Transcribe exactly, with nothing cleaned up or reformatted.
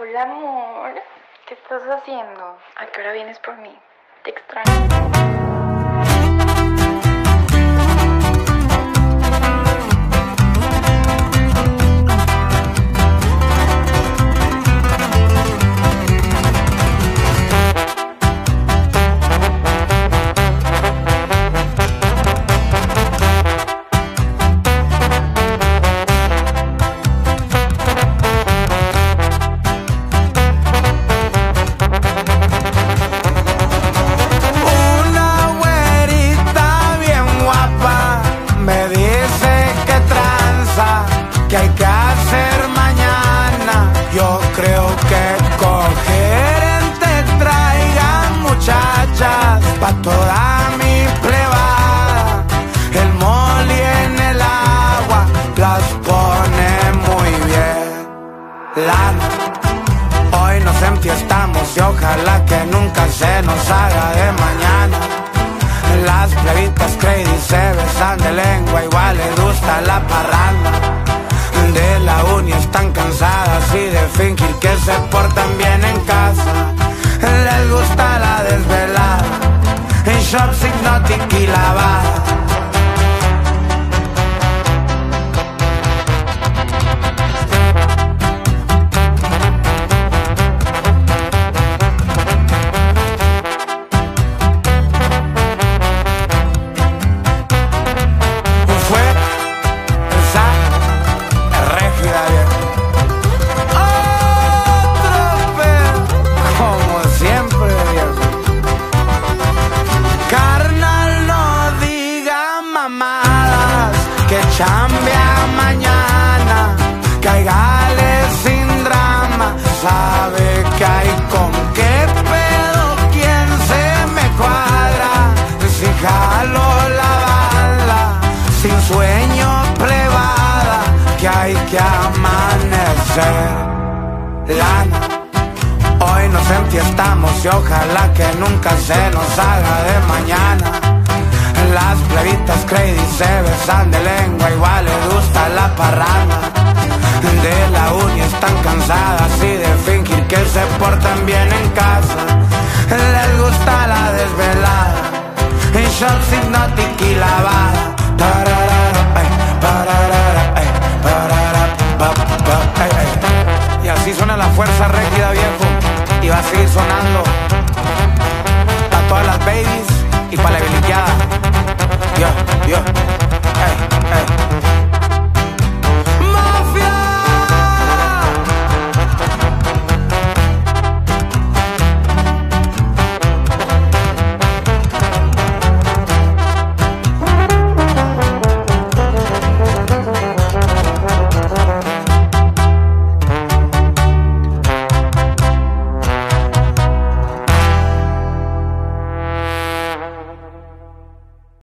Hola, amor. ¿Qué estás haciendo? ¿A qué hora vienes por mí? Te extraño. Estamos y ojalá que nunca se nos haga de mañana. Las plebitas crazy se besan de lengua, igual les gusta la parranda. De la uni están cansadas y de fingir que se portan bien en casa. Les gusta la desvelada, en shops Hpnotiq y lavada. Cambia mañana, cáigale sin drama, sabe que hay con qué pedo quien se me cuadra, si jalo la bala, sin sueño plebada, que hay que amanecer. Lana, hoy nos enfiestamos y ojalá que nunca se nos haga de mañana. Las plebitas crazy se besan de lengua, igual les gusta la parranda. De la uni están cansadas y de fingir que se portan bien en casa. Les gusta la desvelada, en shorts Hpnotiq y lavada. Y así suena la Fuerza Regida.